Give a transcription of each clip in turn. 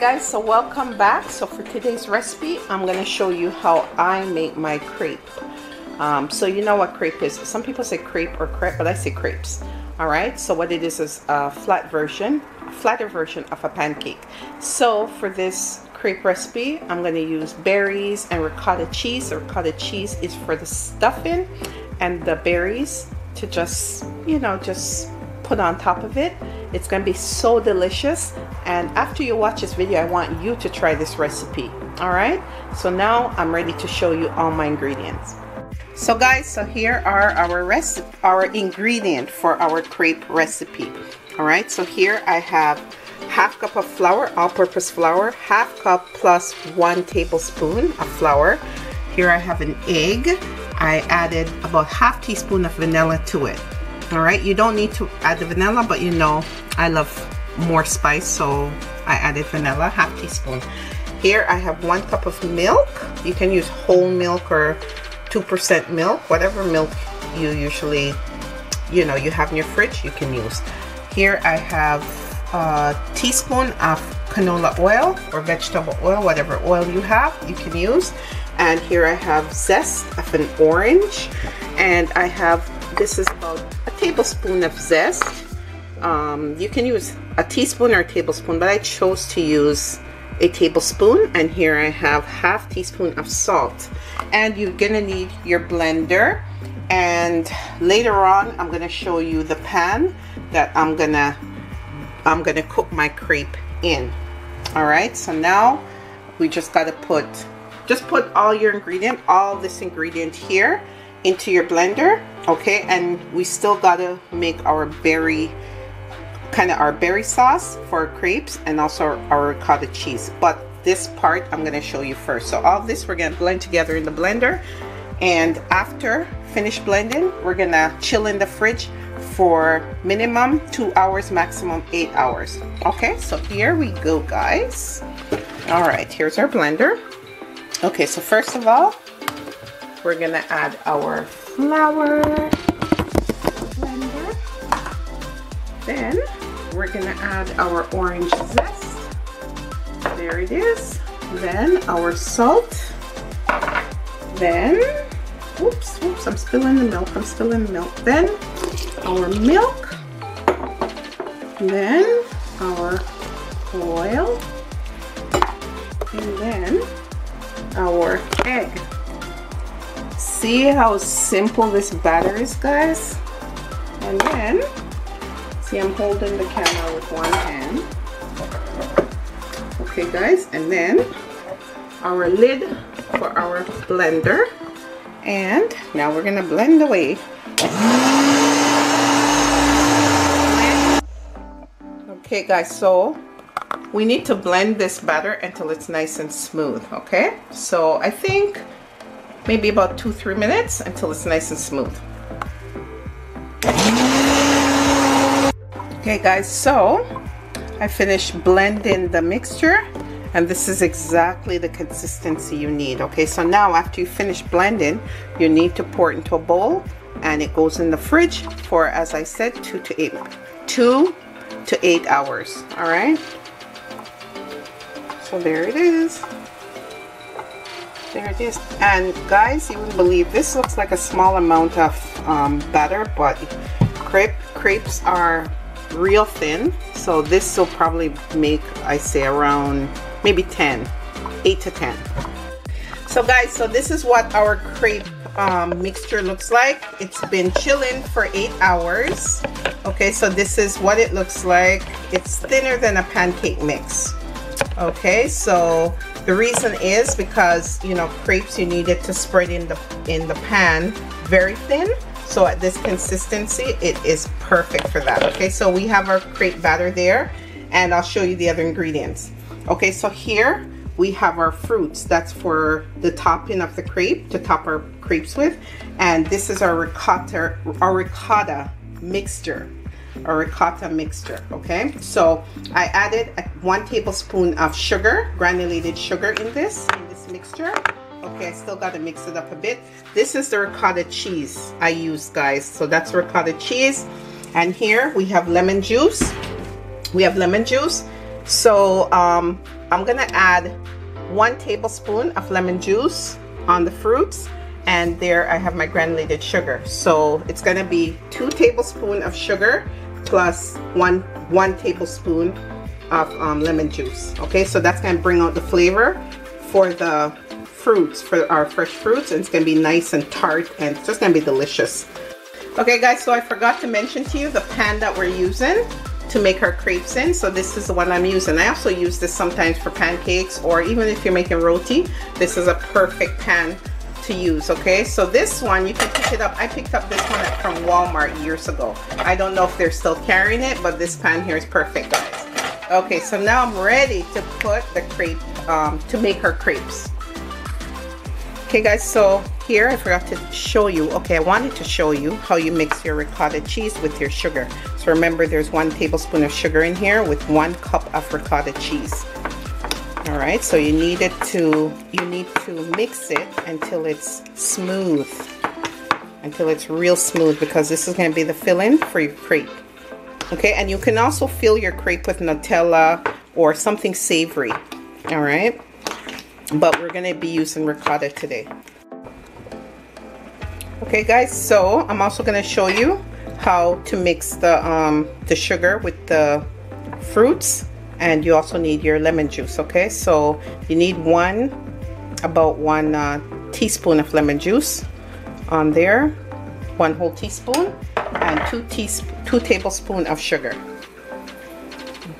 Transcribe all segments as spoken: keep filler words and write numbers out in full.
guys, so welcome back. So for today's recipe, I'm going to show you how I make my crepe. Um, so you know what crepe is. Some people say crepe or crepe, but I say crepes. All right, so what it is is a flat version, a flatter version of a pancake. So for this crepe recipe, I'm going to use berries and ricotta cheese. The ricotta cheese is for the stuffing, and the berries to just, you know, just put on top of it. It's going to be so delicious, and after you watch this video, I want you to try this recipe. All right, so now I'm ready to show you all my ingredients. So guys, so here are our recipe, our ingredient for our crepe recipe. All right, so here I have half cup of flour, all-purpose flour, half cup plus one tablespoon of flour. Here I have an egg. I added about half teaspoon of vanilla to it. All right, you don't need to add the vanilla, but you know I love more spice, so I added vanilla, half teaspoon. Here I have one cup of milk. You can use whole milk or two percent milk, whatever milk you usually, you know, you have in your fridge, you can use. Here I have a teaspoon of canola oil or vegetable oil, whatever oil you have, you can use. And here I have zest of an orange, and I have, this is about a tablespoon of zest. Um, you can use a teaspoon or a tablespoon, but I chose to use a tablespoon. And here I have half teaspoon of salt. And you're gonna need your blender. And later on, I'm gonna show you the pan that I'm gonna I'm gonna cook my crepe in. All right, so now we just gotta put, just put all your ingredient, all this ingredient here into your blender. Okay, and we still gotta make our berry, kind of our berry sauce for crepes, and also our, our ricotta cheese. But this part I'm gonna show you first. So all this we're gonna blend together in the blender, and after finished blending, we're gonna chill in the fridge for minimum two hours, maximum eight hours. Okay, so here we go, guys. All right, here's our blender. Okay, so first of all, we're gonna add our flour blender. Then we're gonna add our orange zest. There it is. Then our salt. Then, oops, oops, I'm spilling the milk, I'm spilling the milk. Then our milk. Then our oil. And then our egg. See how simple this batter is, guys? And then, see, I'm holding the camera with one hand. Okay, guys, and then our lid for our blender. And now we're gonna blend away. Okay, guys, so we need to blend this batter until it's nice and smooth, okay? So I think maybe about two, three minutes until it's nice and smooth. Okay, guys, so I finished blending the mixture, and this is exactly the consistency you need. Okay, so now after you finish blending, you need to pour it into a bowl, and it goes in the fridge for, as I said, two to eight, two to eight hours. All right, so there it is. There it is. And guys, you wouldn't believe, this looks like a small amount of um, batter, but crepe, crepes are real thin, so this will probably make, I say, around maybe ten, eight to ten. So guys, so this is what our crepe um, mixture looks like. It's been chilling for eight hours. Okay, so this is what it looks like. It's thinner than a pancake mix. Okay, so the reason is because, you know, crepes, you need it to spread in the in the pan very thin. So at this consistency, it is perfect for that. Okay, so we have our crepe batter there, and I'll show you the other ingredients. Okay, so here we have our fruits. That's for the topping of the crepe, to top our crepes with. And this is our ricotta, our ricotta mixture. A ricotta mixture. Okay, so I added a, one tablespoon of sugar, granulated sugar in this in this mixture. Okay, I still got to mix it up a bit. This is the ricotta cheese I use, guys, so that's ricotta cheese. And here we have lemon juice. We have lemon juice. So um I'm gonna add one tablespoon of lemon juice on the fruits, and there I have my granulated sugar. So it's gonna be two tablespoons of sugar plus one one tablespoon of um, lemon juice. Okay, so that's gonna bring out the flavor for the fruits, for our fresh fruits, and it's gonna be nice and tart, and it's just gonna be delicious. Okay guys, so I forgot to mention to you the pan that we're using to make our crepes in. So this is the one I'm using. I also use this sometimes for pancakes, or even if you're making roti, this is a perfect pan to use. Okay, so this one you can pick it up. I picked up this one from Walmart years ago. I don't know if they're still carrying it, but this pan here is perfect, guys. Okay, so now I'm ready to put the crepe, um, to make our crepes. Okay guys, so here I forgot to show you, okay, I wanted to show you how you mix your ricotta cheese with your sugar. So remember, there's one tablespoon of sugar in here with one cup of ricotta cheese. All right, so you need it to, you need to mix it until it's smooth, until it's real smooth, because this is gonna be the filling for your crepe. Okay, and you can also fill your crepe with Nutella or something savory, all right? But we're gonna be using ricotta today. Okay guys, so I'm also gonna show you how to mix the, um, the sugar with the fruits, and you also need your lemon juice. Okay, so you need one, about one uh, teaspoon of lemon juice on there, one whole teaspoon, and two, teasp two tablespoons of sugar.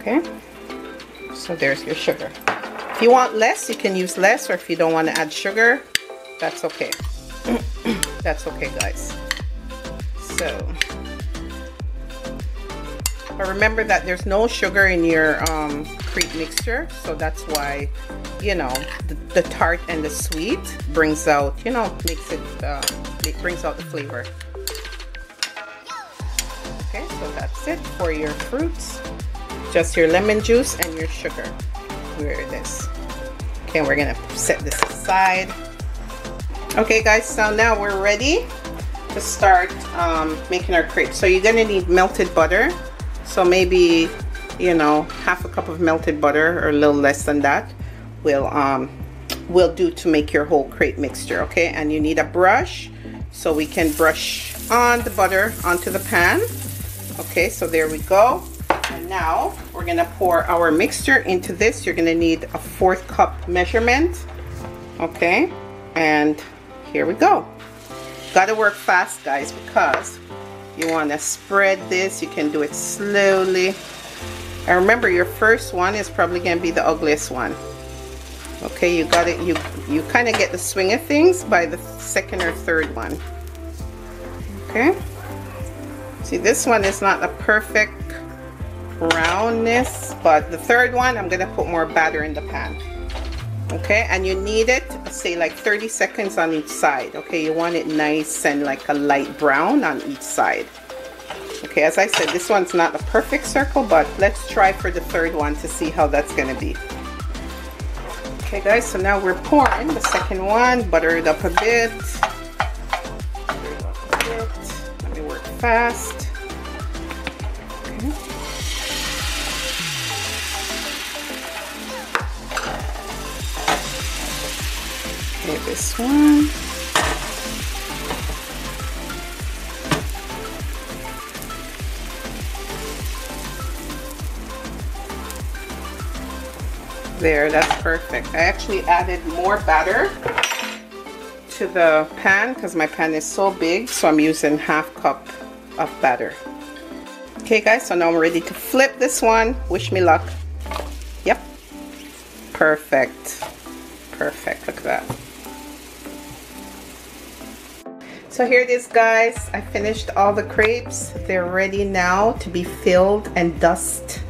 Okay, so there's your sugar. If you want less, you can use less, or if you don't want to add sugar, that's okay. That's okay guys. So, but remember that there's no sugar in your um, crepe mixture, so that's why, you know, the, the tart and the sweet brings out, you know, makes it, uh, it brings out the flavor. Okay, so that's it for your fruits. Just your lemon juice and your sugar. Where it is. Okay, we're gonna set this aside. Okay guys, so now we're ready to start um, making our crepes. So you're gonna need melted butter. So maybe, you know, half a cup of melted butter, or a little less than that, will um, will do to make your whole crepe mixture, okay? And you need a brush, so we can brush on the butter onto the pan. Okay, so there we go. And now we're gonna pour our mixture into this. You're gonna need a fourth cup measurement, okay? And here we go. Gotta work fast, guys, because you want to spread this. You can do it slowly, and remember, your first one is probably going to be the ugliest one. Okay, you got it. You you kind of get the swing of things by the second or third one. Okay, see, this one is not a perfect roundness, but the third one, I'm going to put more batter in the pan. Okay, and you need it, say, like thirty seconds on each side. Okay, you want it nice and like a light brown on each side. Okay, as I said, this one's not a perfect circle, but let's try for the third one to see how that's gonna be. Okay guys, so now we're pouring the second one. Butter it up a bit, butter it up a bit. Let me work fast. Okay. Okay, this one. There, that's perfect. I actually added more batter to the pan because my pan is so big, so I'm using half cup of batter. Okay guys, so now I'm ready to flip this one. Wish me luck. Yep. Perfect. Perfect, look at that. So here it is guys, I finished all the crepes. They're ready now to be filled and dusted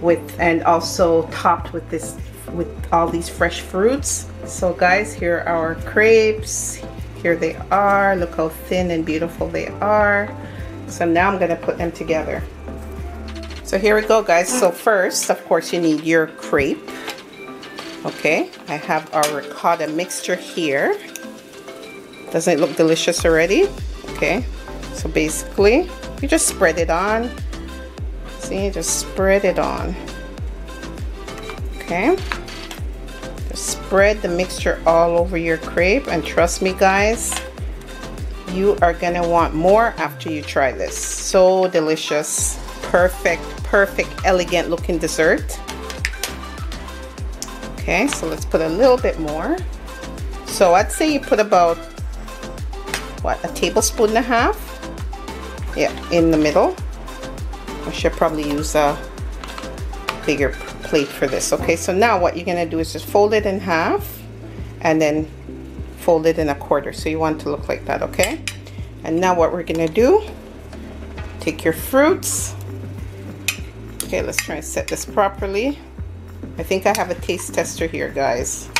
with, and also topped with this, with all these fresh fruits. So guys, here are our crepes. Here they are, look how thin and beautiful they are. So now I'm gonna put them together. So here we go guys, so first of course you need your crepe. Okay, I have our ricotta mixture here. Doesn't it look delicious already? Okay, so basically you just spread it on. See, you just spread it on. Okay, spread the mixture all over your crepe, and trust me guys, you are gonna want more after you try this. So delicious, perfect, perfect, elegant looking dessert. Okay, so let's put a little bit more. So I'd say you put about, what, a tablespoon and a half? Yeah, in the middle. I should probably use a bigger plate for this. Okay, so now what you're gonna do is just fold it in half and then fold it in a quarter. So you want it to look like that, okay? And now what we're gonna do, take your fruits. Okay, let's try and set this properly. I think I have a taste tester here, guys.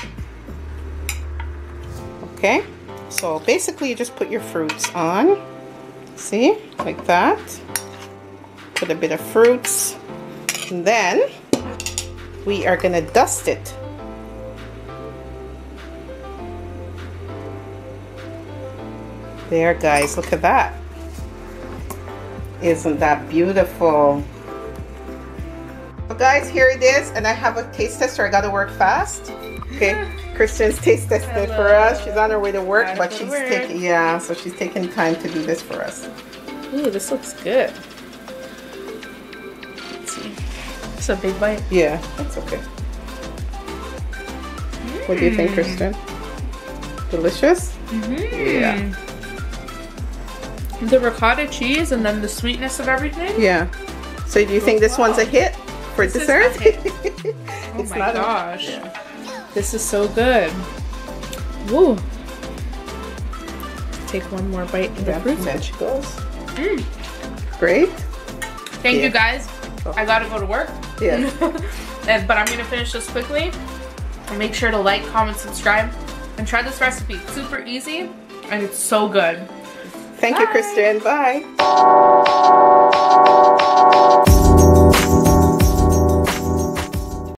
Okay, so basically you just put your fruits on, see, like that. Put a bit of fruits, and then we are gonna dust it. There guys, look at that. Isn't that beautiful? Well, guys, here it is, and I have a taste tester. I gotta work fast. Okay, Kristen's taste tested for us. She's on her way to work, Out but she's work. taking yeah, so she's taking time to do this for us. Ooh, this looks good. Let's see. It's a big bite. Yeah, that's okay. Mm. What do you think, Kristen? Delicious? Mm-hmm. Yeah. The ricotta cheese and then the sweetness of everything. Yeah. So do you think this well. one's a hit for this dessert? Hit. oh it's my not gosh. Yeah. This is so good. Woo. Take one more bite of yeah, the fruit. Mm. Great. Thank yeah. you guys. Okay. I gotta go to work. Yeah. and, but I'm gonna finish this quickly. And make sure to like, comment, subscribe, and try this recipe. It's super easy and it's so good. Thank Bye. you, Kristen. Bye.